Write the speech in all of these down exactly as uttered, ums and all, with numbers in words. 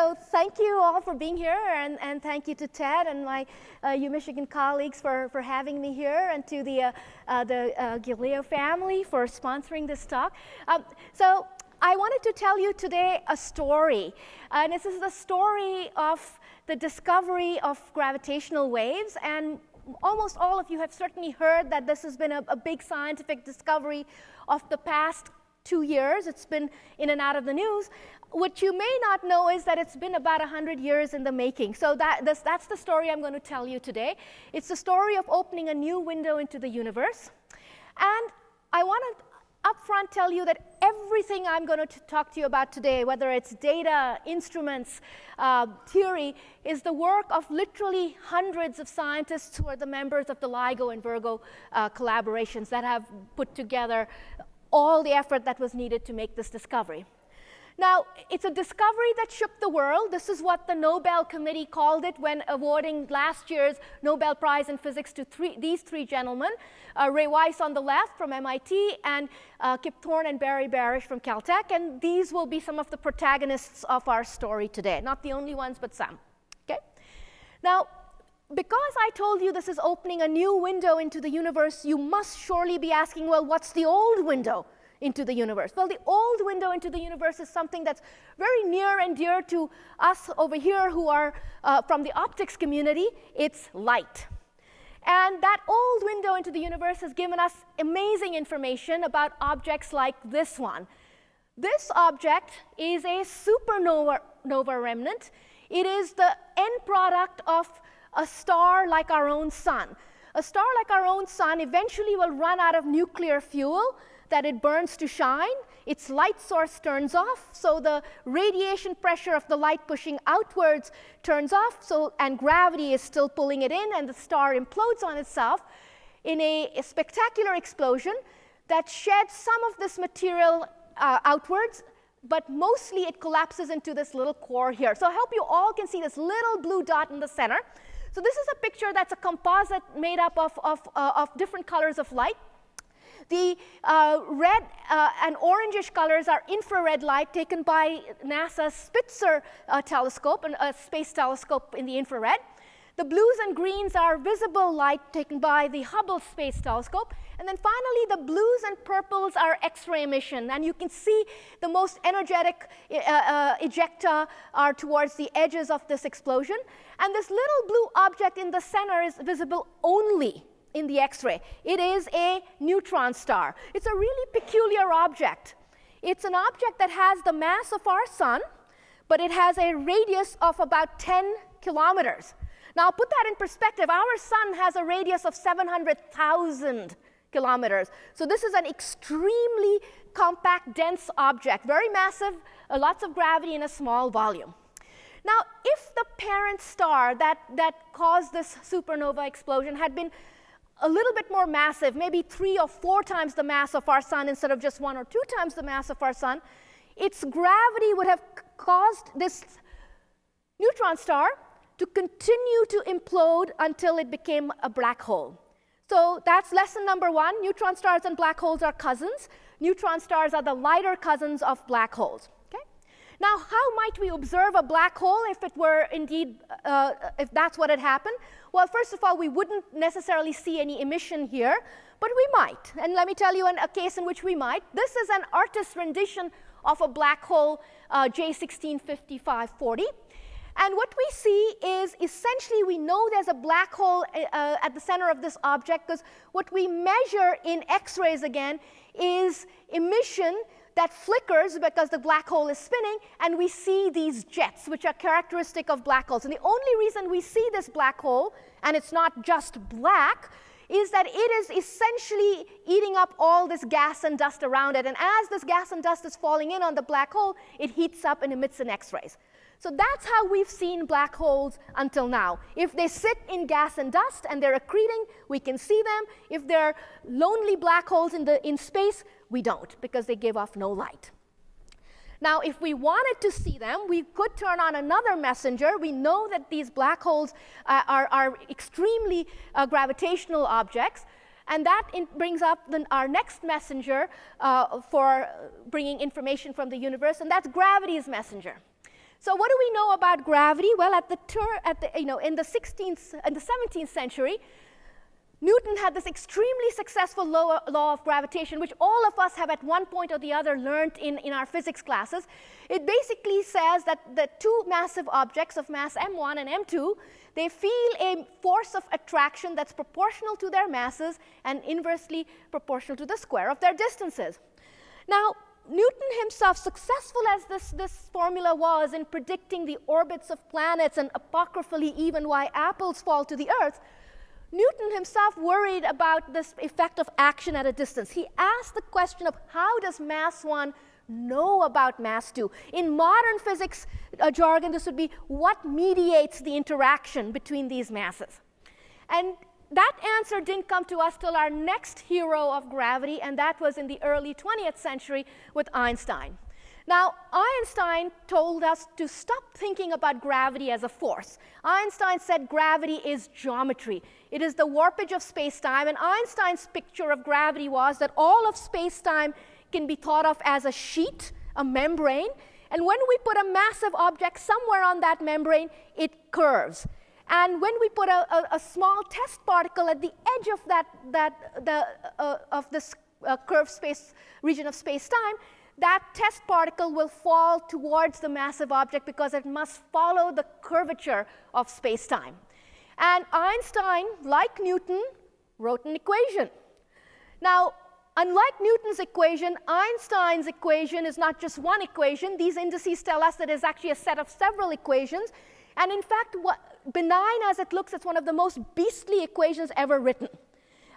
So thank you all for being here, and, and thank you to Ted and my uh, UMichigan colleagues for, for having me here, and to the, uh, uh, the uh, Giglio family for sponsoring this talk. Um, so I wanted to tell you today a story, and this is the story of the discovery of gravitational waves. And almost all of you have certainly heard that this has been a, a big scientific discovery of the past two years. It's been in and out of the news. What you may not know is that it's been about one hundred years in the making. So that, that's, that's the story I'm going to tell you today. It's the story of opening a new window into the universe. And I want to upfront tell you that everything I'm going to talk to you about today, whether it's data, instruments, uh, theory, is the work of literally hundreds of scientists who are the members of the LIGO and Virgo uh, collaborations that have put together all the effort that was needed to make this discovery. Now, it's a discovery that shook the world. This is what the Nobel Committee called it when awarding last year's Nobel Prize in Physics to three, these three gentlemen, uh, Ray Weiss on the left from M I T, and uh, Kip Thorne and Barry Barish from Caltech. And these will be some of the protagonists of our story today. Not the only ones, but some. Okay? Now, because I told you this is opening a new window into the universe, you must surely be asking, well, what's the old window into the universe? Well, the old window into the universe is something that's very near and dear to us over here who are uh, from the optics community. It's light. And that old window into the universe has given us amazing information about objects like this one. This object is a supernova nova remnant. It is the end product of a star like our own sun. A star like our own sun eventually will run out of nuclear fuel that it burns to shine. Its light source turns off, so the radiation pressure of the light pushing outwards turns off, so, and gravity is still pulling it in, and the star implodes on itself in a, a spectacular explosion that sheds some of this material uh, outwards, but mostly it collapses into this little core here. So I hope you all can see this little blue dot in the center. So this is a picture that's a composite made up of, of, uh, of different colors of light. The uh, red uh, and orangish colors are infrared light taken by NASA's Spitzer uh, telescope, and a space telescope in the infrared. The blues and greens are visible light taken by the Hubble Space Telescope. And then finally, the blues and purples are X-ray emission. And you can see the most energetic uh, uh, ejecta are towards the edges of this explosion. And this little blue object in the center is visible only in the X-ray. It is a neutron star. It's a really peculiar object. It's an object that has the mass of our sun, but it has a radius of about ten kilometers. Now, put that in perspective. Our sun has a radius of seven hundred thousand kilometers. So this is an extremely compact, dense object, very massive, uh, lots of gravity in a small volume. Now, if the parent star that, that caused this supernova explosion had been a little bit more massive, maybe three or four times the mass of our sun instead of just one or two times the mass of our sun, its gravity would have caused this neutron star to continue to implode until it became a black hole. So that's lesson number one. Neutron stars and black holes are cousins. Neutron stars are the lighter cousins of black holes. Okay? Now, how might we observe a black hole if it were indeed, uh, if that's what had happened? Well, first of all, we wouldn't necessarily see any emission here, but we might. And let me tell you an, a case in which we might. This is an artist's rendition of a black hole, uh, J one six five five four zero. And what we see is, essentially, we know there's a black hole uh, at the center of this object, because what we measure in X-rays, again, is emission that flickers because the black hole is spinning, and we see these jets, which are characteristic of black holes. And the only reason we see this black hole, and it's not just black, is that it is essentially eating up all this gas and dust around it. And as this gas and dust is falling in on the black hole, it heats up and emits an X-rays. So that's how we've seen black holes until now. If they sit in gas and dust and they're accreting, we can see them. If they're lonely black holes in, the, in space, we don't, because they give off no light. Now, if we wanted to see them, we could turn on another messenger. We know that these black holes uh, are, are extremely uh, gravitational objects. And that in brings up the, our next messenger uh, for bringing information from the universe, and that's gravity's messenger. So what do we know about gravity? Well, at the at the, you know, in the sixteenth and the seventeenth century, Newton had this extremely successful law, law of gravitation, which all of us have at one point or the other learned in, in our physics classes. It basically says that the two massive objects of mass m one and m two, they feel a force of attraction that's proportional to their masses and inversely proportional to the square of their distances. Now, Newton himself, successful as this, this formula was in predicting the orbits of planets and apocryphally even why apples fall to the Earth, Newton himself worried about this effect of action at a distance. He asked the question of how does mass one know about mass two? In modern physics uh, jargon, this would be what mediates the interaction between these masses? And that answer didn't come to us till our next hero of gravity, and that was in the early twentieth century with Einstein. Now, Einstein told us to stop thinking about gravity as a force. Einstein said gravity is geometry. It is the warpage of space-time, and Einstein's picture of gravity was that all of space-time can be thought of as a sheet, a membrane, and when we put a massive object somewhere on that membrane, it curves. And when we put a, a, a small test particle at the edge of that, that the, uh, of this uh, curved space region of space-time, that test particle will fall towards the massive object because it must follow the curvature of space-time. And Einstein, like Newton, wrote an equation. Now, unlike Newton's equation, Einstein's equation is not just one equation. These indices tell us that it's actually a set of several equations. And in fact, what, benign as it looks, it's one of the most beastly equations ever written.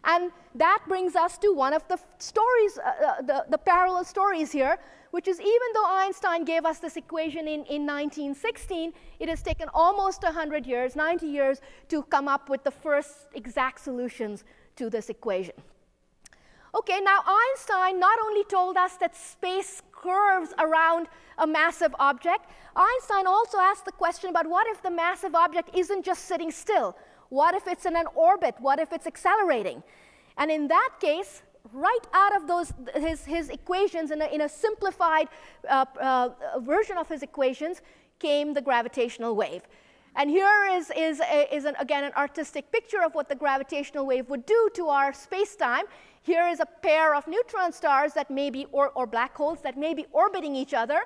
And that brings us to one of the stories, uh, the, the parallel stories here, which is even though Einstein gave us this equation in, in nineteen sixteen, it has taken almost one hundred years, ninety years, to come up with the first exact solutions to this equation. Okay, now Einstein not only told us that space curves around a massive object, Einstein also asked the question about what if the massive object isn't just sitting still? What if it's in an orbit? What if it's accelerating? And in that case, right out of those, his, his equations, in a, in a simplified uh, uh, version of his equations, came the gravitational wave. And here is, is, a, is an, again, an artistic picture of what the gravitational wave would do to our space-time. Here is a pair of neutron stars that may be, or, or black holes that may be orbiting each other.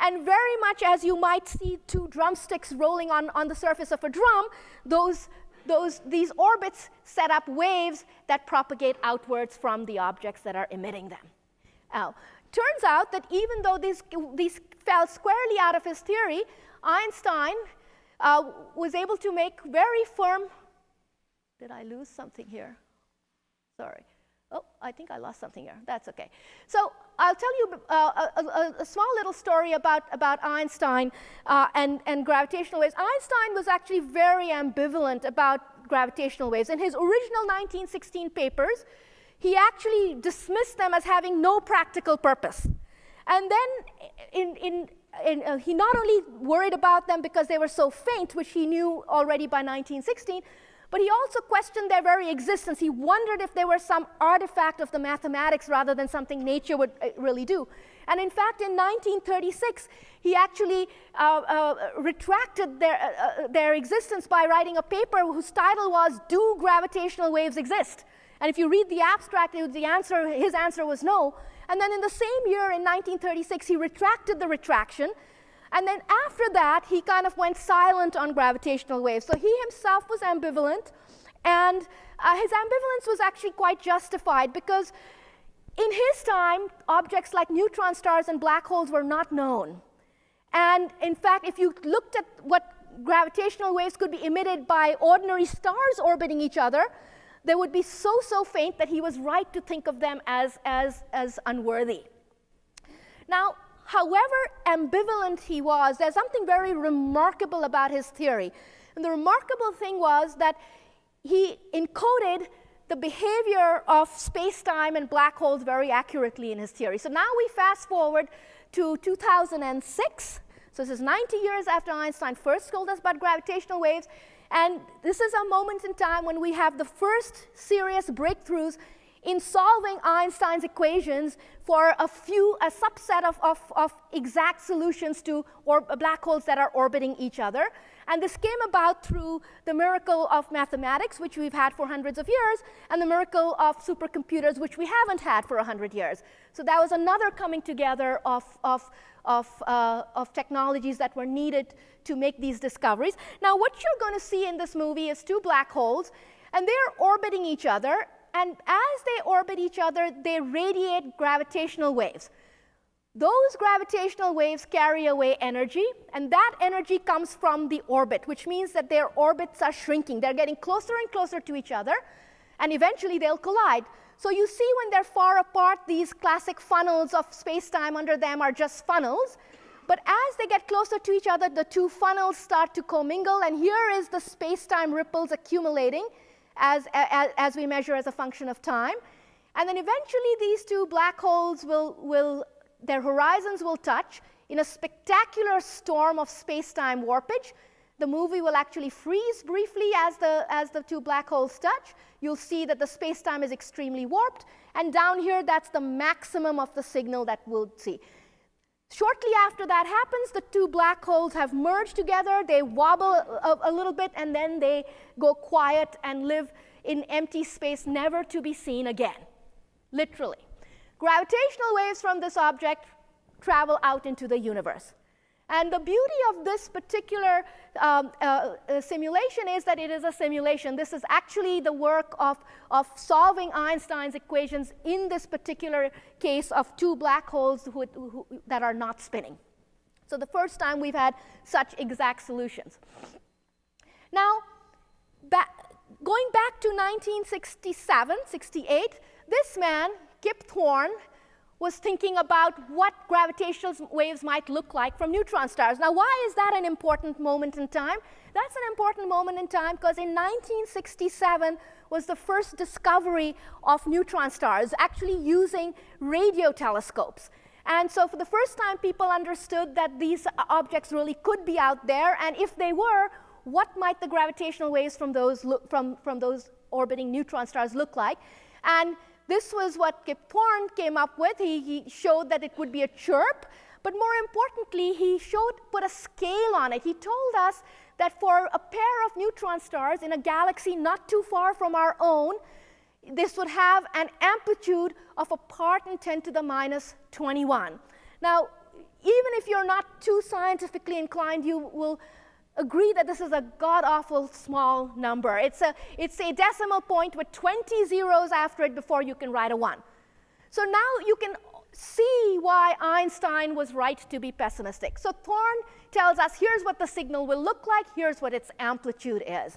And very much as you might see two drumsticks rolling on, on the surface of a drum, those Those, these orbits set up waves that propagate outwards from the objects that are emitting them. Now, turns out that even though these, these fell squarely out of his theory, Einstein uh, was able to make very firm, did I lose something here? Sorry. Oh, I think I lost something here. That's okay. So I'll tell you uh, a, a, a small little story about, about Einstein uh, and, and gravitational waves. Einstein was actually very ambivalent about gravitational waves. In his original nineteen sixteen papers, he actually dismissed them as having no practical purpose. And then in, in, in, uh, he not only worried about them because they were so faint, which he knew already by nineteen sixteen, but he also questioned their very existence. He wondered if they were some artifact of the mathematics rather than something nature would really do. And in fact, in nineteen thirty-six, he actually uh, uh, retracted their, uh, their existence by writing a paper whose title was, "Do Gravitational Waves Exist?" And if you read the abstract, it was the answer, his answer was no. And then in the same year, in nineteen thirty-six, he retracted the retraction. And then after that, he kind of went silent on gravitational waves. So he himself was ambivalent, and uh, his ambivalence was actually quite justified because in his time, objects like neutron stars and black holes were not known. And in fact, if you looked at what gravitational waves could be emitted by ordinary stars orbiting each other, they would be so, so faint that he was right to think of them as, as, as unworthy. Now, however ambivalent he was, there's something very remarkable about his theory. And the remarkable thing was that he encoded the behavior of space-time and black holes very accurately in his theory. So now we fast forward to two thousand six. So this is ninety years after Einstein first told us about gravitational waves. And this is a moment in time when we have the first serious breakthroughs in solving Einstein's equations for a few, a subset of, of, of exact solutions to or black holes that are orbiting each other. And this came about through the miracle of mathematics, which we've had for hundreds of years, and the miracle of supercomputers, which we haven't had for one hundred years. So that was another coming together of, of, of, uh, of technologies that were needed to make these discoveries. Now, what you're going to see in this movie is two black holes, and they're orbiting each other. And as they orbit each other, they radiate gravitational waves. Those gravitational waves carry away energy, and that energy comes from the orbit, which means that their orbits are shrinking. They're getting closer and closer to each other, and eventually they'll collide. So you see when they're far apart, these classic funnels of space-time under them are just funnels. But as they get closer to each other, the two funnels start to commingle, and here is the space-time ripples accumulating as, as, as we measure as a function of time. And then eventually these two black holes will, will their horizons will touch in a spectacular storm of space-time warpage. The movie will actually freeze briefly as the, as the two black holes touch. You'll see that the space-time is extremely warped. And down here, that's the maximum of the signal that we'll see. Shortly after that happens, the two black holes have merged together. They wobble a, a little bit, and then they go quiet and live in empty space, never to be seen again, literally. Gravitational waves from this object travel out into the universe. And the beauty of this particular um, uh, simulation is that it is a simulation. This is actually the work of, of solving Einstein's equations in this particular case of two black holes who, who, that are not spinning. So the first time we've had such exact solutions. Now, back, going back to nineteen sixty-seven, sixty-eight, this man, Kip Thorne, was thinking about what gravitational waves might look like from neutron stars. Now, why is that an important moment in time? That's an important moment in time because in nineteen sixty-seven was the first discovery of neutron stars, actually using radio telescopes. And so for the first time, people understood that these objects really could be out there, and if they were, what might the gravitational waves from those, from, from those orbiting neutron stars look like? And this was what Kip Thorne came up with. He, he showed that it would be a chirp, but more importantly, he showed, put a scale on it. He told us that for a pair of neutron stars in a galaxy not too far from our own, this would have an amplitude of a part in ten to the minus twenty-one. Now, even if you're not too scientifically inclined, you will agree that this is a god-awful small number. It's a, it's a decimal point with twenty zeros after it before you can write a one. So now you can see why Einstein was right to be pessimistic. So Thorne tells us here's what the signal will look like, here's what its amplitude is.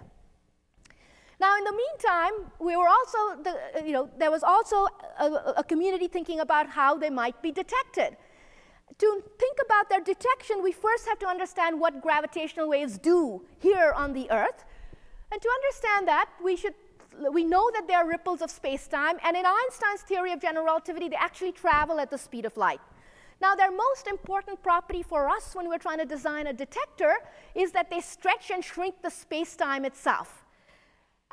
Now in the meantime, we were also, the, you know, there was also a, a community thinking about how they might be detected. To think about their detection, we first have to understand what gravitational waves do here on the Earth. And to understand that, we, should, we know that they are ripples of space-time. And in Einstein's theory of general relativity, they actually travel at the speed of light. Now, their most important property for us when we're trying to design a detector is that they stretch and shrink the space-time itself.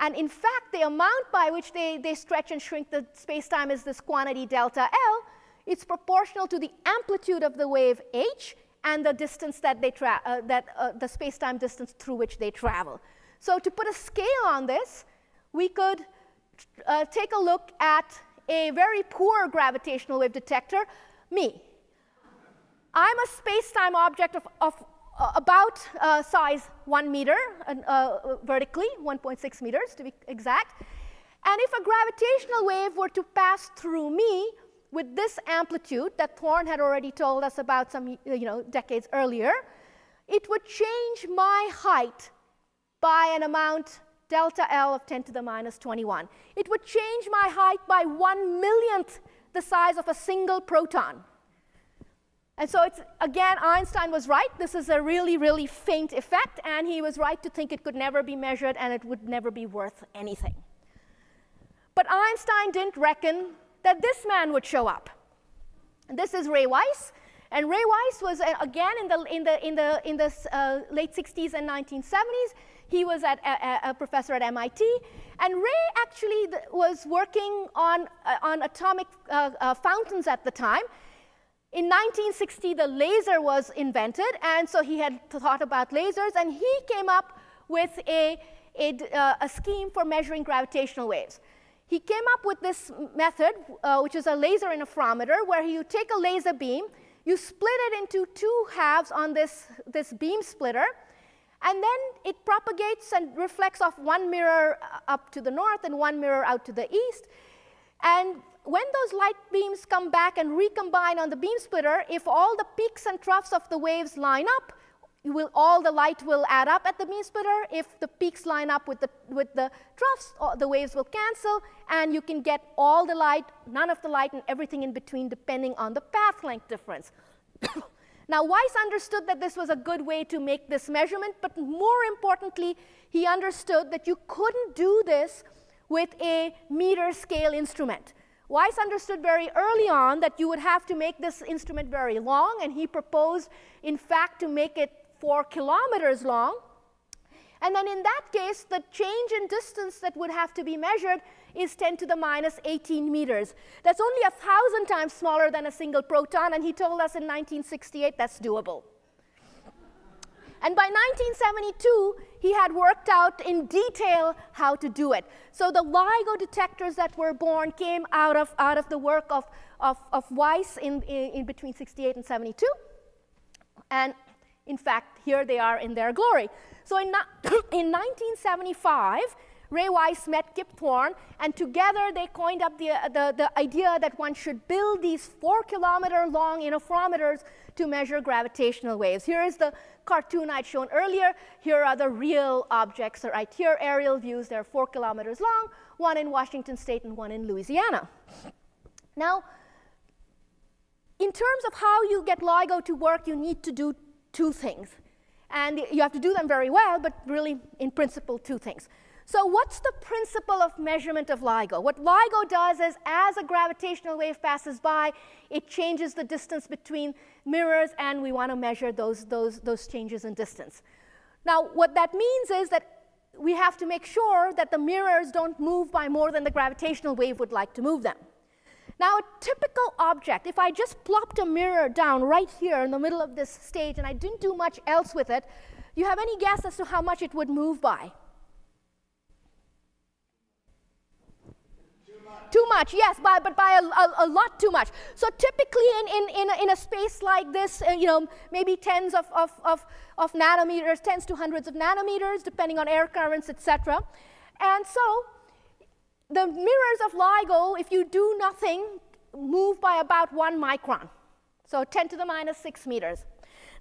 And in fact, the amount by which they, they stretch and shrink the space-time is this quantity delta L. It's proportional to the amplitude of the wave h and the distance that they tra uh, that uh, the space-time distance through which they travel. So to put a scale on this, we could uh, take a look at a very poor gravitational wave detector, me. I'm a space-time object of, of uh, about uh, size one meter uh, vertically, one point six meters to be exact. And if a gravitational wave were to pass through me with this amplitude that Thorne had already told us about some you know, decades earlier, it would change my height by an amount delta L of ten to the minus twenty-one. It would change my height by one millionth the size of a single proton. And so it's, again, Einstein was right. This is a really, really faint effect, and he was right to think it could never be measured and it would never be worth anything. But Einstein didn't reckon that this man would show up. This is Ray Weiss, And Ray Weiss was uh, again in the in the in the in the uh, late sixties and nineteen seventies. He was at, a, a professor at M I T, and Ray actually th was working on uh, on atomic uh, uh, fountains at the time. In nineteen sixty, the laser was invented, and so he had thought about lasers, and he came up with a a, uh, a scheme for measuring gravitational waves. He came up with this method, uh, which is a laser interferometer, where you take a laser beam, you split it into two halves on this, this beam splitter, and then it propagates and reflects off one mirror up to the north and one mirror out to the east. And when those light beams come back and recombine on the beam splitter, if all the peaks and troughs of the waves line up, you will, all the light will add up at the beam splitter. If the peaks line up with the, with the troughs, the waves will cancel, and you can get all the light, none of the light, and everything in between, depending on the path length difference. Now, Weiss understood that this was a good way to make this measurement, but more importantly, he understood that you couldn't do this with a meter scale instrument. Weiss understood very early on that you would have to make this instrument very long, and he proposed, in fact, to make it four kilometers long. And then in that case, the change in distance that would have to be measured is ten to the minus eighteen meters. That's only a thousand times smaller than a single proton, and he told us in nineteen sixty-eight that's doable. And by nineteen seventy-two, he had worked out in detail how to do it. So the LIGO detectors that were born came out of, out of the work of, of, of Weiss in, in, in between sixty-eight and seventy-two. And in fact, here they are in their glory. So in, in nineteen seventy-five, Ray Weiss met Kip Thorne, and together they coined up the, uh, the, the idea that one should build these four kilometer long interferometers to measure gravitational waves. Here is the cartoon I'd shown earlier. Here are the real objects right here, aerial views. They're four kilometers long, one in Washington State and one in Louisiana. Now, in terms of how you get LIGO to work, you need to do two things. And you have to do them very well, but really, in principle, two things. So what's the principle of measurement of LIGO? What LIGO does is, as a gravitational wave passes by, it changes the distance between mirrors, and we want to measure those, those, those changes in distance. Now, what that means is that we have to make sure that the mirrors don't move by more than the gravitational wave would like to move them. Now, a typical object, if I just plopped a mirror down right here in the middle of this stage and I didn't do much else with it, do you have any guess as to how much it would move by? Too much, yes, by, but by a, a, a lot too much. So typically in, in, in, a, in a space like this, uh, you know, maybe tens of, of, of, of nanometers, tens to hundreds of nanometers, depending on air currents, et cetera. And so the mirrors of LIGO, if you do nothing, move by about one micron. So ten to the minus six meters.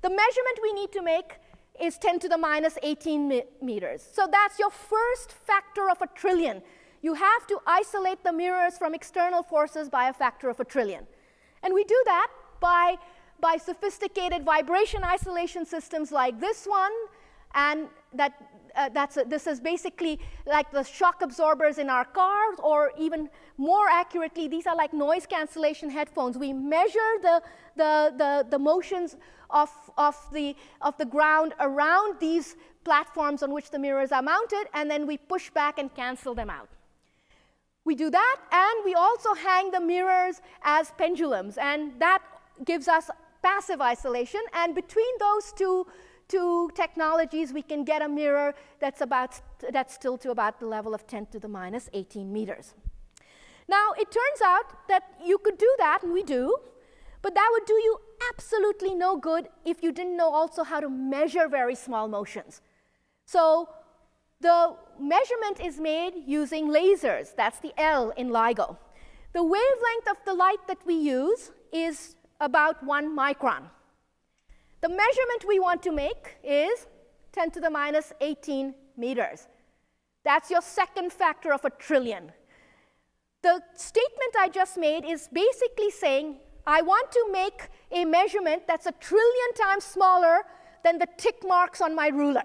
The measurement we need to make is ten to the minus eighteen meters. So that's your first factor of a trillion. You have to isolate the mirrors from external forces by a factor of a trillion. And we do that by, by sophisticated vibration isolation systems like this one. And that, uh, that's a, this is basically like the shock absorbers in our cars, or even more accurately, these are like noise cancellation headphones. We measure the, the, the, the motions of, of, the, of the ground around these platforms on which the mirrors are mounted, and then we push back and cancel them out. We do that, and we also hang the mirrors as pendulums, and that gives us passive isolation. And between those two, two technologies, we can get a mirror that's, about, that's still to about the level of ten to the minus eighteen meters. Now, it turns out that you could do that, and we do, but that would do you absolutely no good if you didn't know also how to measure very small motions. So the measurement is made using lasers. That's the L in LIGO. The wavelength of the light that we use is about one micron. The measurement we want to make is ten to the minus eighteen meters. That's your second factor of a trillion. The statement I just made is basically saying, I want to make a measurement that's a trillion times smaller than the tick marks on my ruler.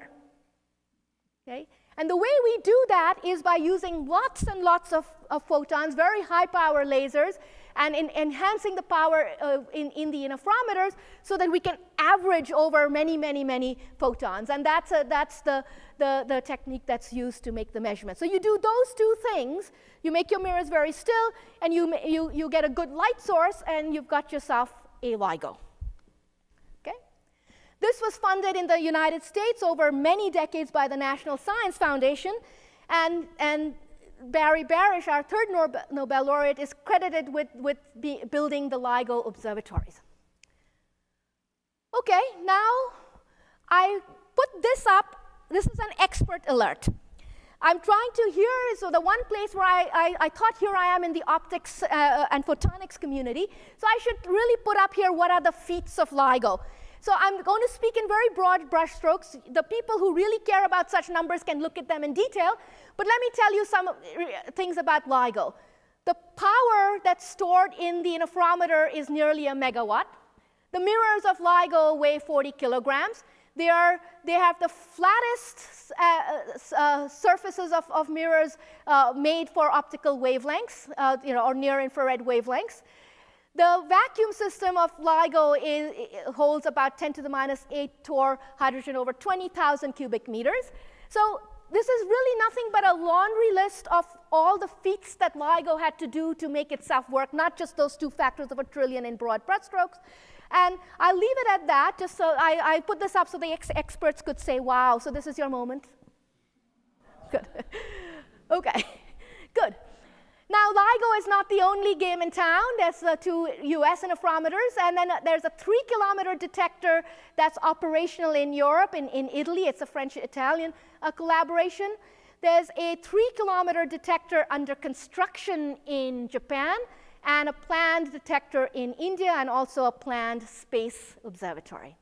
Okay? And the way we do that is by using lots and lots of, of photons, very high power lasers, and in enhancing the power uh, in, in the interferometers so that we can average over many, many, many photons. And that's, a, that's the, the, the technique that's used to make the measurement. So you do those two things. You make your mirrors very still, and you, you, you get a good light source, and you've got yourself a LIGO. Okay? This was funded in the United States over many decades by the National Science Foundation, and, and Barry Barish, our third Nobel laureate, is credited with, with be building the LIGO observatories. Okay, now I put this up. This is an expert alert. I'm trying to hear, so the one place where I, I, I thought here I am in the optics uh, and photonics community, so I should really put up here what are the feats of LIGO. So I'm going to speak in very broad brushstrokes. The people who really care about such numbers can look at them in detail. But let me tell you some things about LIGO. The power that's stored in the interferometer is nearly a megawatt. The mirrors of LIGO weigh forty kilograms. They, are, they have the flattest uh, uh, surfaces of, of mirrors uh, made for optical wavelengths, uh, you know, or near infrared wavelengths. The vacuum system of LIGO is, holds about ten to the minus eight torr hydrogen over twenty thousand cubic meters. So this is really nothing but a laundry list of all the feats that LIGO had to do to make itself work, not just those two factors of a trillion in broad brushstrokes. And I'll leave it at that, just so I, I put this up so the ex experts could say, wow, so this is your moment? Good. Okay, good. Now, LIGO is not the only game in town. There's the two U S interferometers, and then there's a three-kilometer detector that's operational in Europe, in, in Italy. It's a French-Italian uh, collaboration. There's a three-kilometer detector under construction in Japan, and a planned detector in India, and also a planned space observatory.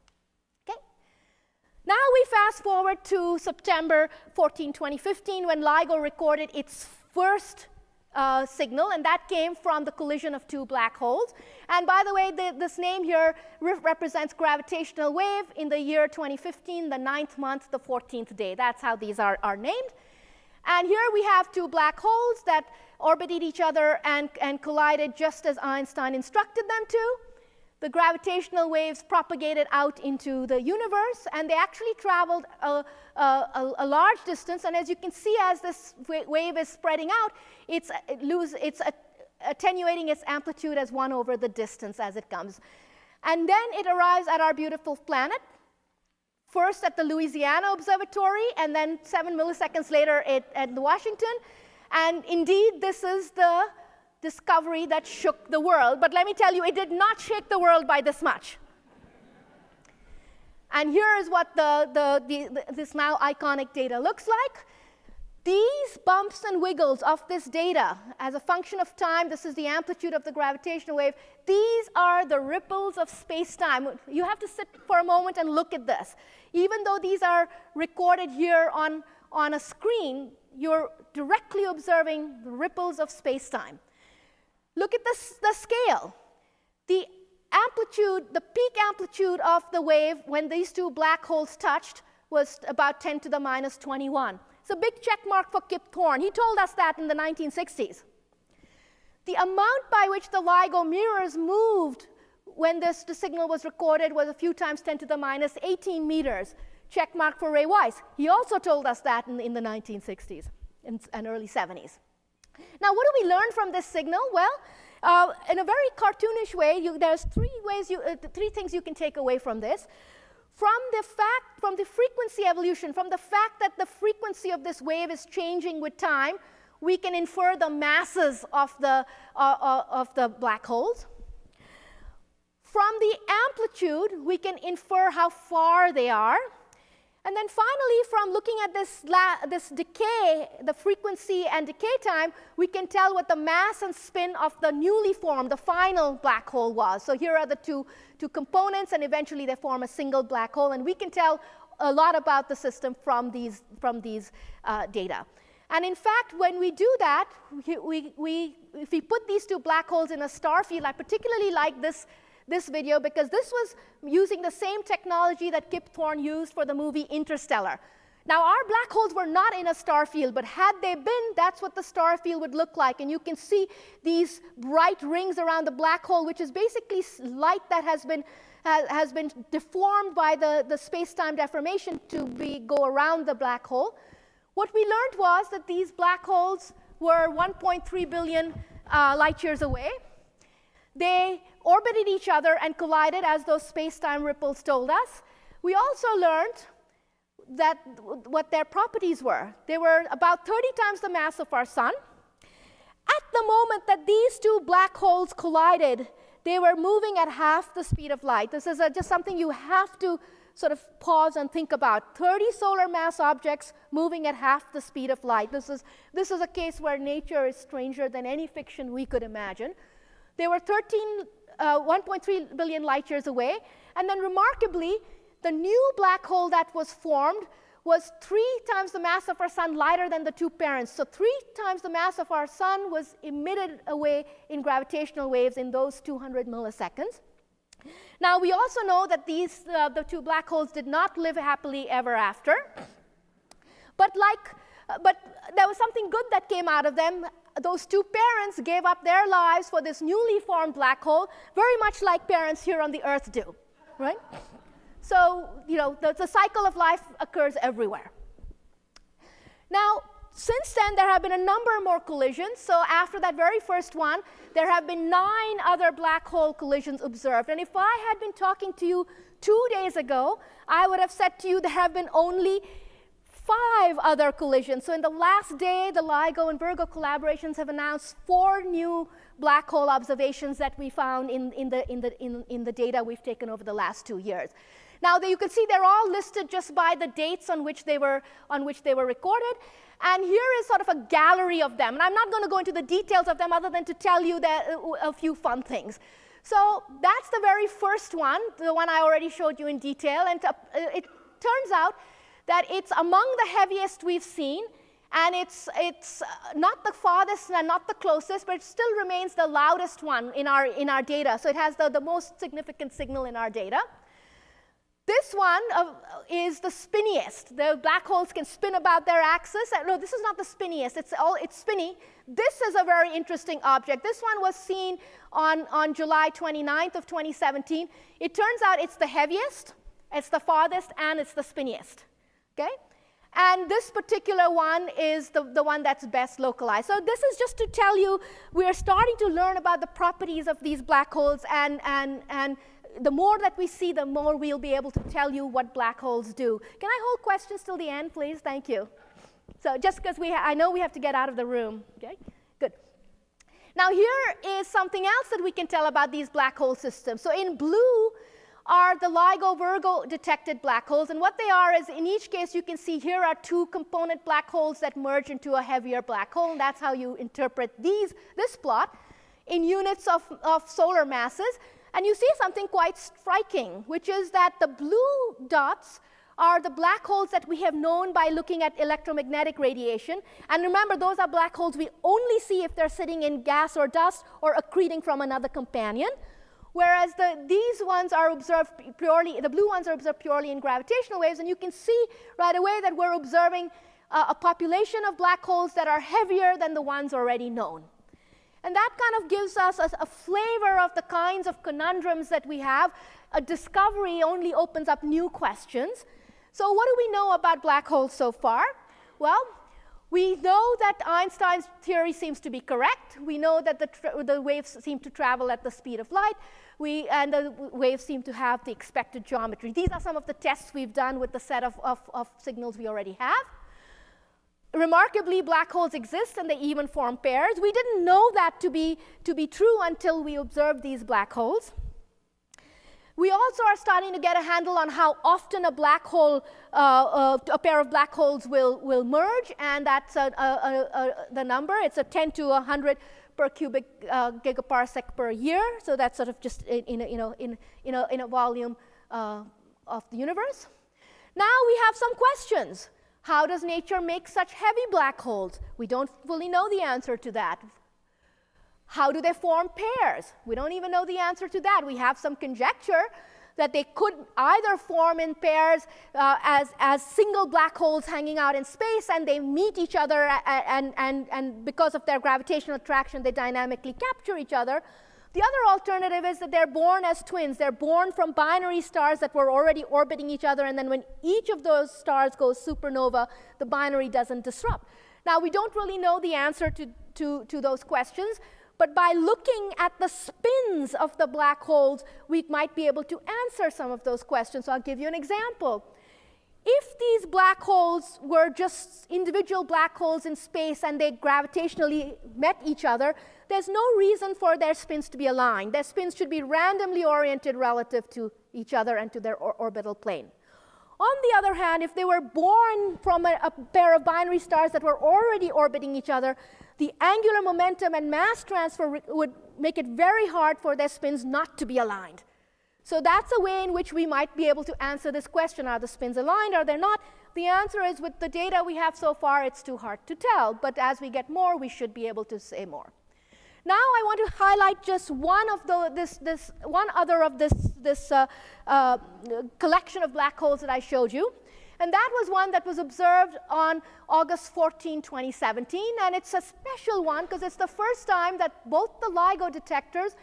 Now we fast forward to September fourteenth, twenty fifteen, when LIGO recorded its first Uh, signal, and that came from the collision of two black holes. And by the way, the, this name here re represents gravitational wave in the year twenty fifteen, the ninth month, the fourteenth day. That's how these are, are named. And here we have two black holes that orbited each other and, and collided just as Einstein instructed them to. The gravitational waves propagated out into the universe, and they actually traveled a, a, a large distance. And as you can see, as this wave is spreading out, it's, it lose, it's attenuating its amplitude as one over the distance as it comes. And then it arrives at our beautiful planet, first at the Louisiana Observatory, and then seven milliseconds later it, at Washington. And indeed, this is the discovery that shook the world. But let me tell you, it did not shake the world by this much. And here is what the, the, the, the, this now iconic data looks like. These bumps and wiggles of this data, as a function of time, this is the amplitude of the gravitational wave. These are the ripples of space-time. You have to sit for a moment and look at this. Even though these are recorded here on, on a screen, you're directly observing the ripples of space-time. Look at this, the scale. The amplitude, the peak amplitude of the wave when these two black holes touched was about ten to the minus twenty-one. It's a big check mark for Kip Thorne. He told us that in the nineteen sixties. The amount by which the LIGO mirrors moved when this the signal was recorded was a few times ten to the minus eighteen meters. Check mark for Ray Weiss. He also told us that in, in the nineteen sixties and, and early seventies. Now, what do we learn from this signal? Well, uh, in a very cartoonish way, you, there's three ways, you, uh, three things you can take away from this. From the fact, from the frequency evolution, from the fact that the frequency of this wave is changing with time, we can infer the masses of the, uh, uh, of the black holes. From the amplitude, we can infer how far they are. And then finally, from looking at this, la this decay, the frequency and decay time, we can tell what the mass and spin of the newly formed, the final black hole was. So here are the two, two components, and eventually they form a single black hole. And we can tell a lot about the system from these, from these uh, data. And in fact, when we do that, we, we, if we put these two black holes in a star field, I particularly like this this video, because this was using the same technology that Kip Thorne used for the movie Interstellar. Now, our black holes were not in a star field, but had they been, that's what the star field would look like. And you can see these bright rings around the black hole, which is basically light that has been, uh, has been deformed by the, the space-time deformation to be, go around the black hole. What we learned was that these black holes were one point three billion uh, light years away. They orbited each other and collided as those space-time ripples told us. We also learned that what their properties were. They were about thirty times the mass of our sun. At the moment that these two black holes collided, they were moving at half the speed of light. This is a, just something you have to sort of pause and think about. thirty solar mass objects moving at half the speed of light. This is, this is a case where nature is stranger than any fiction we could imagine. They were one point three billion light years away. And then remarkably, the new black hole that was formed was three times the mass of our sun lighter than the two parents. So three times the mass of our sun was emitted away in gravitational waves in those two hundred milliseconds. Now, we also know that these, uh, the two black holes did not live happily ever after. But, like, uh, but there was something good that came out of them. Those two parents gave up their lives for this newly formed black hole, very much like parents here on the Earth do, right? So, you know, the, the cycle of life occurs everywhere. Now, since then, there have been a number more collisions. So after that very first one, there have been nine other black hole collisions observed. And if I had been talking to you two days ago, I would have said to you there have been only five other collisions. So in the last day, the LIGO and Virgo collaborations have announced four new black hole observations that we found in, in, the, in, the, in, in the data we've taken over the last two years. Now, you can see they're all listed just by the dates on which they were, on which they were recorded. And here is sort of a gallery of them. And I'm not going to go into the details of them other than to tell you that, uh, a few fun things. So that's the very first one, the one I already showed you in detail. And uh, it turns out that it's among the heaviest we've seen. And it's, it's not the farthest and not the closest, but it still remains the loudest one in our, in our data. So it has the, the most significant signal in our data. This one uh, is the spinniest. The black holes can spin about their axis. No, this is not the spinniest. It's, all, it's spinny. This is a very interesting object. This one was seen on, on July twenty-ninth of twenty seventeen. It turns out it's the heaviest, it's the farthest, and it's the spinniest. Okay? And this particular one is the, the one that's best localized. So this is just to tell you, we are starting to learn about the properties of these black holes, and, and, and the more that we see, the more we'll be able to tell you what black holes do. Can I hold questions till the end, please? Thank you. So just because we, I know we have to get out of the room. Okay? Good. Now, here is something else that we can tell about these black hole systems. So in blue are the LIGO-Virgo detected black holes. And what they are is, in each case, you can see here are two component black holes that merge into a heavier black hole. And that's how you interpret these, this plot in units of, of solar masses. And you see something quite striking, which is that the blue dots are the black holes that we have known by looking at electromagnetic radiation. And remember, those are black holes we only see if they're sitting in gas or dust or accreting from another companion. Whereas the, these ones are observed purely, the blue ones are observed purely in gravitational waves. And you can see right away that we're observing uh, a population of black holes that are heavier than the ones already known. And that kind of gives us a, a flavor of the kinds of conundrums that we have. A discovery only opens up new questions. So what do we know about black holes so far? Well, we know that Einstein's theory seems to be correct. We know that the, the waves seem to travel at the speed of light. We, and the waves seem to have the expected geometry. These are some of the tests we've done with the set of, of, of signals we already have. Remarkably, black holes exist, and they even form pairs. We didn't know that to be, to be true until we observed these black holes. We also are starting to get a handle on how often a black hole, uh, uh, a pair of black holes will, will merge, and that's a, a, a, a, the number. It's a ten to one hundred per cubic uh, gigaparsec per year, so that's sort of just in, in, a, you know, in, in, a, in a volume uh, of the universe. Now we have some questions. How does nature make such heavy black holes? We don't fully know the answer to that. How do they form pairs? We don't even know the answer to that. We have some conjecture. that they could either form in pairs uh, as, as single black holes hanging out in space, and they meet each other, and, and, and because of their gravitational attraction, they dynamically capture each other. The other alternative is that they're born as twins. They're born from binary stars that were already orbiting each other, and then when each of those stars goes supernova, the binary doesn't disrupt. Now, we don't really know the answer to, to, to those questions, but by looking at the spins of the black holes, we might be able to answer some of those questions. So I'll give you an example. If these black holes were just individual black holes in space and they gravitationally met each other, there's no reason for their spins to be aligned. Their spins should be randomly oriented relative to each other and to their or orbital plane. On the other hand, if they were born from a, a pair of binary stars that were already orbiting each other, the angular momentum and mass transfer would make it very hard for their spins not to be aligned. So that's a way in which we might be able to answer this question, are the spins aligned, are they not? The answer is, with the data we have so far, it's too hard to tell, but as we get more, we should be able to say more. Now I want to highlight just one of the, this, this, one other of this, this uh, uh, collection of black holes that I showed you, and that was one that was observed on August fourteenth, twenty seventeen, and it's a special one because it's the first time that both the LIGO detectors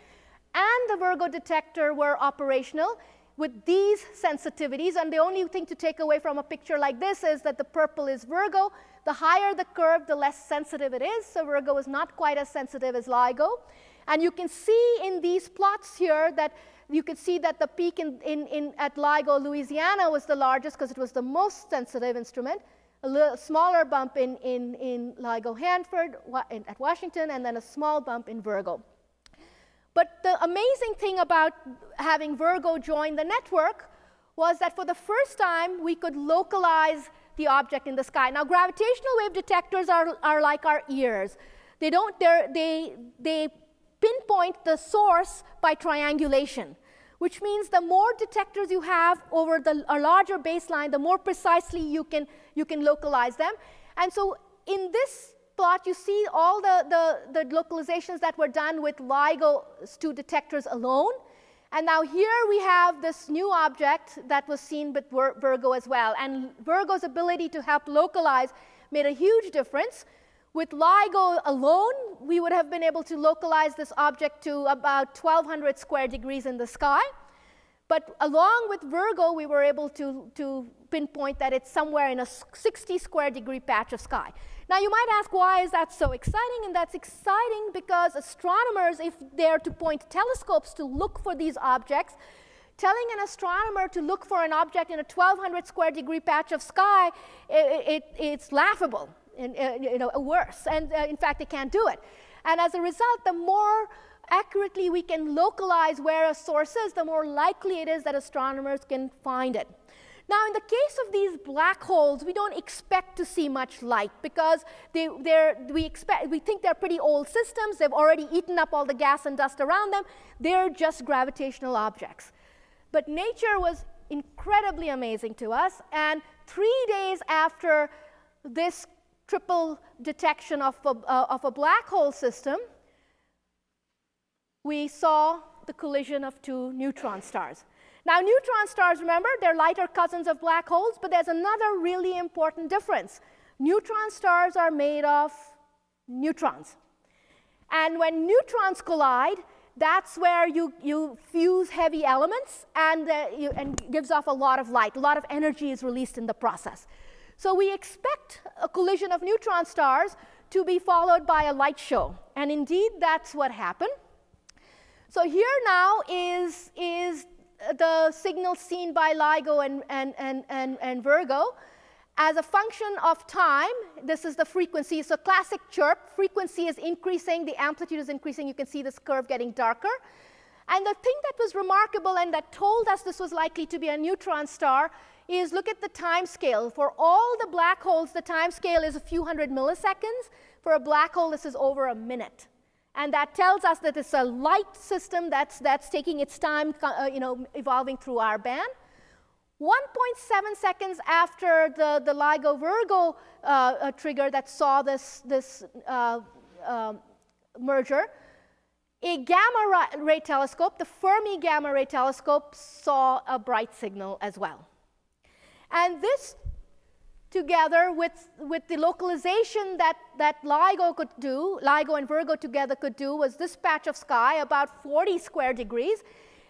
and the Virgo detector were operational with these sensitivities. And the only thing to take away from a picture like this is that the purple is Virgo. The higher the curve, the less sensitive it is. So Virgo is not quite as sensitive as LIGO. And you can see in these plots here that you can see that the peak in, in, in, at LIGO, Louisiana, was the largest because it was the most sensitive instrument. A little smaller bump in, in, in LIGO Hanford wa in, at Washington, and then a small bump in Virgo. But the amazing thing about having Virgo join the network was that for the first time, we could localize the object in the sky. Now, gravitational wave detectors are, are like our ears. They don't, they, they pinpoint the source by triangulation, which means the more detectors you have over the, a larger baseline, the more precisely you can, you can localize them. And so in this plot, you see all the, the, the localizations that were done with LIGO's two detectors alone. And now here we have this new object that was seen with Virgo as well. And Virgo's ability to help localize made a huge difference. With LIGO alone, we would have been able to localize this object to about twelve hundred square degrees in the sky. But along with Virgo, we were able to, to pinpoint that it's somewhere in a sixty square degree patch of sky. Now, you might ask, why is that so exciting? And that's exciting because astronomers, if they're to point telescopes to look for these objects, telling an astronomer to look for an object in a twelve hundred square degree patch of sky, it, it, it's laughable, and, you know, worse. And uh, in fact, they can't do it. And as a result, the more accurately we can localize where a source is, the more likely it is that astronomers can find it. Now, in the case of these black holes, we don't expect to see much light because they, they're, we, expect, we think they're pretty old systems. They've already eaten up all the gas and dust around them. They're just gravitational objects. But nature was incredibly amazing to us. And three days after this triple detection of a, uh, of a black hole system, we saw the collision of two neutron stars. Now, neutron stars, remember, they're lighter cousins of black holes, but there's another really important difference. Neutron stars are made of neutrons. And when neutrons collide, that's where you, you fuse heavy elements and, uh, you, and gives off a lot of light. A lot of energy is released in the process. So we expect a collision of neutron stars to be followed by a light show. And indeed, that's what happened. So here now is, is the signal seen by LIGO and, and, and, and, and Virgo. As a function of time, this is the frequency. So classic chirp, frequency is increasing, the amplitude is increasing. You can see this curve getting darker. And the thing that was remarkable and that told us this was likely to be a neutron star is look at the time scale. For all the black holes, the time scale is a few hundred milliseconds. For a black hole, this is over a minute. And that tells us that it's a light system that's, that's taking its time, uh, you know, evolving through our band. one point seven seconds after the, the LIGO Virgo uh, uh, trigger that saw this, this uh, uh, merger, A gamma ray telescope, the Fermi gamma ray telescope, saw a bright signal as well. And this, together with, with the localization that, that LIGO could do, LIGO and Virgo together could do, was this patch of sky, about forty square degrees.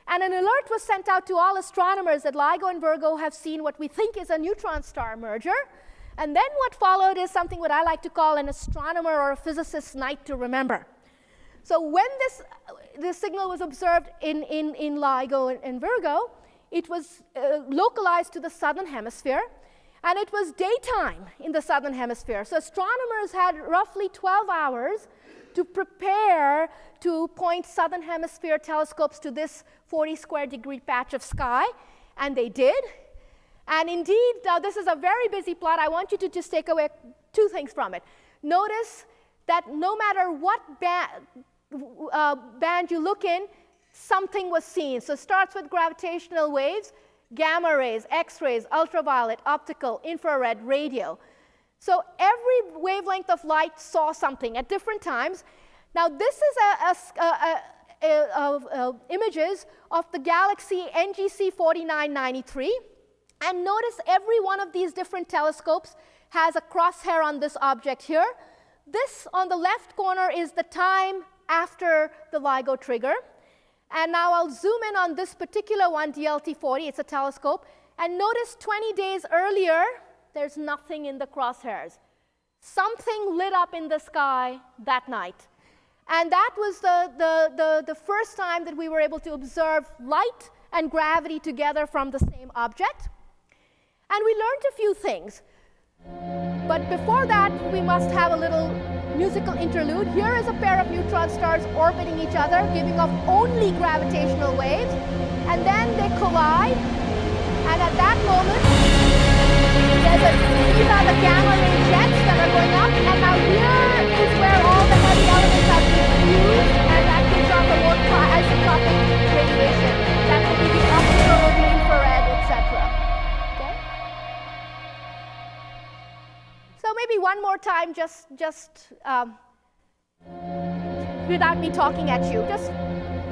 And an alert was sent out to all astronomers that LIGO and Virgo have seen what we think is a neutron star merger. And then what followed is something what I like to call an astronomer or a physicist's night to remember. So when this, this signal was observed in, in, in LIGO and, and Virgo, it was uh, localized to the southern hemisphere, and it was daytime in the southern hemisphere. So astronomers had roughly twelve hours to prepare to point southern hemisphere telescopes to this forty square degree patch of sky, and they did. And indeed, now this is a very busy plot. I want you to just take away two things from it. Notice that no matter what band, uh, band you look in, something was seen. So it starts with gravitational waves, gamma rays, X-rays, ultraviolet, optical, infrared, radio. So every wavelength of light saw something at different times. Now this is a, a, a, a, a, a, a images of the galaxy N G C forty-nine ninety-three. And notice every one of these different telescopes has a crosshair on this object here. This on the left corner is the time after the LIGO trigger. And now I'll zoom in on this particular one, D L T forty, it's a telescope. And notice twenty days earlier, there's nothing in the crosshairs. Something lit up in the sky that night. And that was the, the, the, the first time that we were able to observe light and gravity together from the same object. And we learned a few things. But before that, we must have a little musical interlude. Here is a pair of neutron stars orbiting each other, giving off only gravitational waves. And then they collide. And at that moment, there's a, these are the gamma ray jets that are going up. And now here is where all the heavy elements have been fused. And that gives off the more isotropic radiation. That will be the optical, the infrared, et cetera. So maybe one more time, just, just um, without me talking at you, just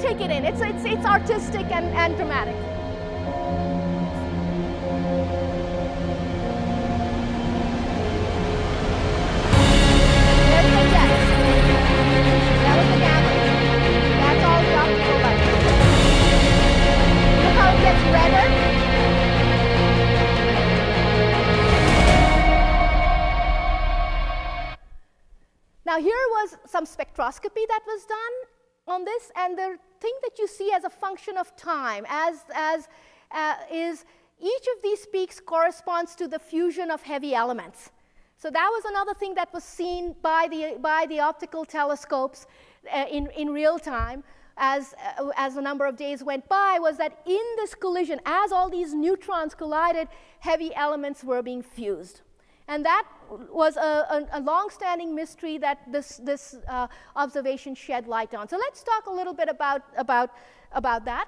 take it in. It's, it's, it's artistic and, and dramatic. There's the jets. That was the gamma. That's all the optical light. Look how it gets redder. Now here was some spectroscopy that was done on this, and the thing that you see as a function of time as, as, uh, is each of these peaks corresponds to the fusion of heavy elements. So that was another thing that was seen by the, by the optical telescopes uh, in, in real time as, uh, as a number of days went by, was that in this collision, as all these neutrons collided, heavy elements were being fused. And that was a, a, a long-standing mystery that this, this uh, observation shed light on. So let's talk a little bit about, about, about that.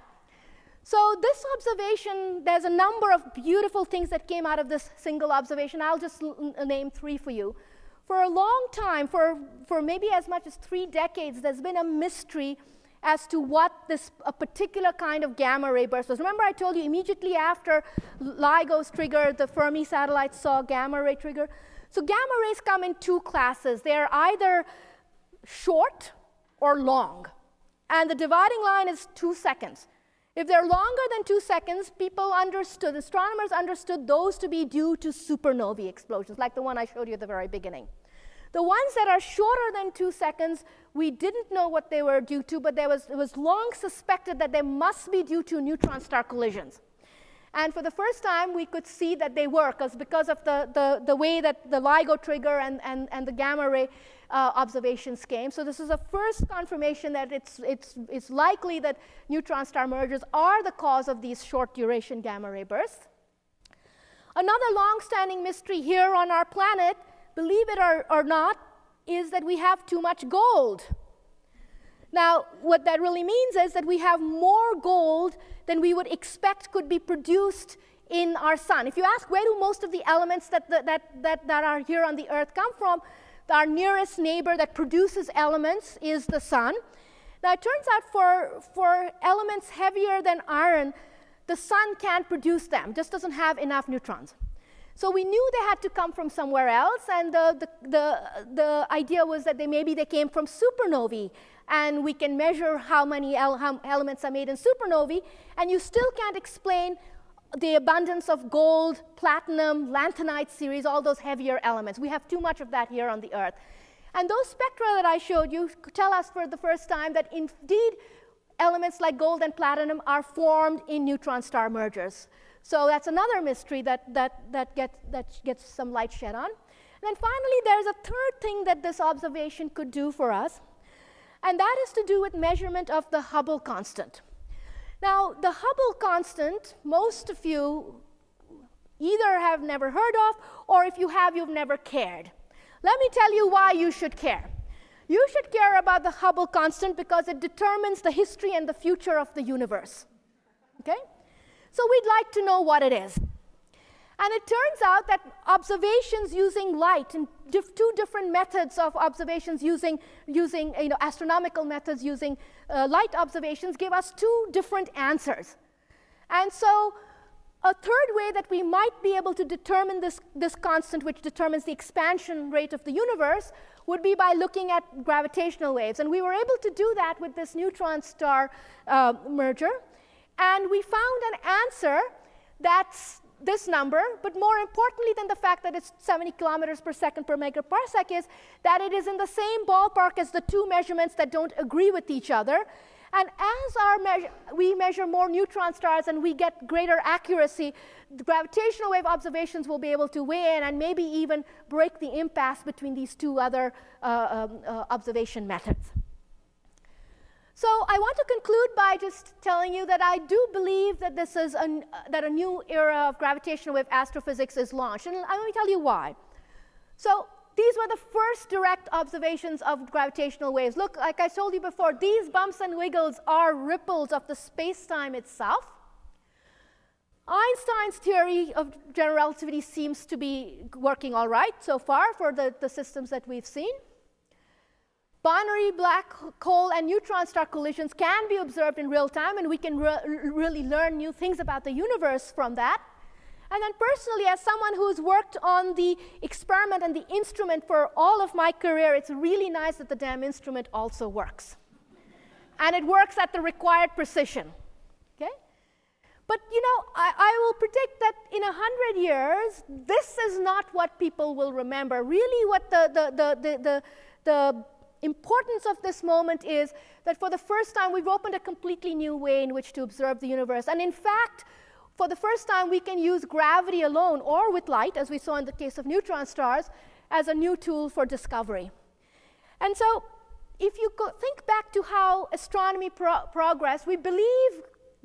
So this observation, there's a number of beautiful things that came out of this single observation. I'll just l name three for you. For a long time, for, for maybe as much as three decades, there's been a mystery as to what this a particular kind of gamma ray burst was. Remember I told you immediately after LIGO's trigger, the Fermi satellite saw gamma ray trigger. So gamma rays come in two classes. They are either short or long. And the dividing line is two seconds. If they're longer than two seconds, people understood, astronomers understood those to be due to supernovae explosions, like the one I showed you at the very beginning. The ones that are shorter than two seconds, we didn't know what they were due to, but there was, it was long suspected that they must be due to neutron star collisions. And for the first time, we could see that they were, because because of the, the, the way that the LIGO trigger and, and, and the gamma ray uh, observations came. So this is a first confirmation that it's, it's, it's likely that neutron star mergers are the cause of these short duration gamma ray bursts. Another long-standing mystery here on our planet, believe it or, or not, is that we have too much gold. Now, what that really means is that we have more gold than we would expect could be produced in our sun. If you ask where do most of the elements that, the, that, that, that are here on the Earth come from, our nearest neighbor that produces elements is the sun. Now, it turns out for, for elements heavier than iron, the sun can't produce them, just doesn't have enough neutrons. So we knew they had to come from somewhere else, and the, the, the, the idea was that they, maybe they came from supernovae, and we can measure how many el how elements are made in supernovae, and you still can't explain the abundance of gold, platinum, lanthanide series, all those heavier elements. We have too much of that here on the Earth. And those spectra that I showed you tell us for the first time that indeed elements like gold and platinum are formed in neutron star mergers. So that's another mystery that, that, that, gets, that gets some light shed on. And then finally, there's a third thing that this observation could do for us, and that is to do with measurement of the Hubble constant. Now, the Hubble constant, most of you either have never heard of, or if you have, you've never cared. Let me tell you why you should care. You should care about the Hubble constant because it determines the history and the future of the universe, okay? So we'd like to know what it is. And it turns out that observations using light, and diff two different methods of observations using, using you know, astronomical methods using uh, light observations, give us two different answers. And so a third way that we might be able to determine this, this constant, which determines the expansion rate of the universe, would be by looking at gravitational waves. And we were able to do that with this neutron star uh, merger. And we found an answer that's this number, but more importantly than the fact that it's seventy kilometers per second per megaparsec is that it is in the same ballpark as the two measurements that don't agree with each other. And as our measure, we measure more neutron stars and we get greater accuracy, the gravitational wave observations will be able to weigh in and maybe even break the impasse between these two other uh, um, uh, observation methods. So I want to conclude by just telling you that I do believe that this is an, uh, that a new era of gravitational wave astrophysics is launched, and let me tell you why. So these were the first direct observations of gravitational waves. Look, like I told you before, these bumps and wiggles are ripples of the space-time itself. Einstein's theory of general relativity seems to be working all right so far for the, the systems that we've seen. Binary black hole and neutron star collisions can be observed in real time, and we can re really learn new things about the universe from that. And then personally, as someone who's worked on the experiment and the instrument for all of my career, it's really nice that the damn instrument also works. And it works at the required precision, okay? But you know, I, I will predict that in a hundred years, this is not what people will remember. Really what the, the, the, the, the, the importance of this moment is that for the first time, we've opened a completely new way in which to observe the universe. And in fact, for the first time, we can use gravity alone or with light, as we saw in the case of neutron stars, as a new tool for discovery. And so if you go think back to how astronomy pro progressed, we believe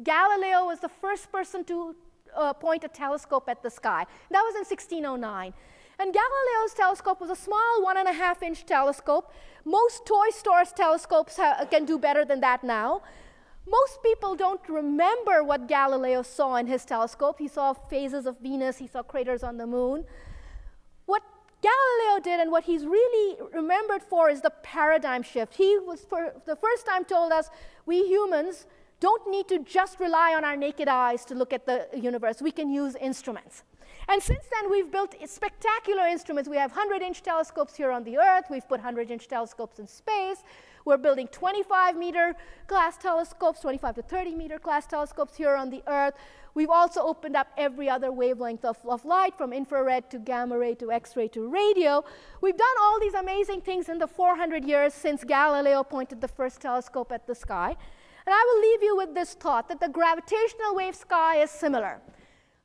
Galileo was the first person to uh, point a telescope at the sky. That was in sixteen oh nine. And Galileo's telescope was a small one and a half inch telescope. Most toy stores telescopes can do better than that now. Most people don't remember what Galileo saw in his telescope. He saw phases of Venus, he saw craters on the moon. What Galileo did and what he's really remembered for is the paradigm shift. He was for the first time told us, we humans don't need to just rely on our naked eyes to look at the universe. We can use instruments. And since then, we've built spectacular instruments. We have hundred inch telescopes here on the Earth. We've put hundred inch telescopes in space. We're building twenty-five meter class telescopes, twenty-five to thirty meter class telescopes here on the Earth. We've also opened up every other wavelength of, of light, from infrared to gamma ray to X-ray to radio. We've done all these amazing things in the four hundred years since Galileo pointed the first telescope at the sky. And I will leave you with this thought, that the gravitational wave sky is similar.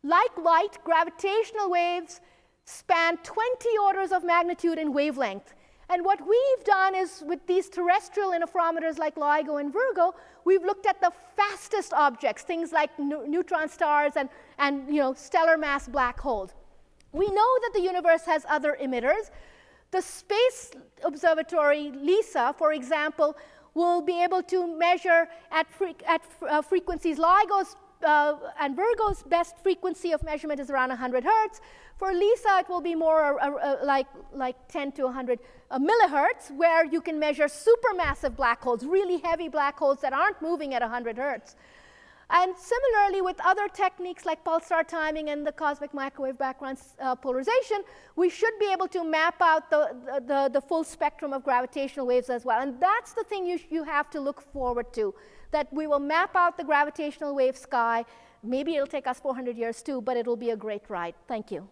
Like light, gravitational waves span twenty orders of magnitude in wavelength. And what we've done is, with these terrestrial interferometers like LIGO and Virgo, we've looked at the fastest objects, things like neutron stars and, and you know, stellar mass black holes. We know that the universe has other emitters. The space observatory, LISA, for example, will be able to measure at, fre at uh, frequencies. LIGO's uh, and Virgo's best frequency of measurement is around one hundred hertz. For LISA, it will be more uh, uh, like, like ten to one hundred uh, millihertz, where you can measure supermassive black holes, really heavy black holes that aren't moving at one hundred hertz. And similarly, with other techniques like pulsar timing and the cosmic microwave background uh, polarization, we should be able to map out the, the, the full spectrum of gravitational waves as well. And that's the thing you, you have to look forward to, that we will map out the gravitational wave sky. Maybe it'll take us four hundred years too, but it'll be a great ride. Thank you.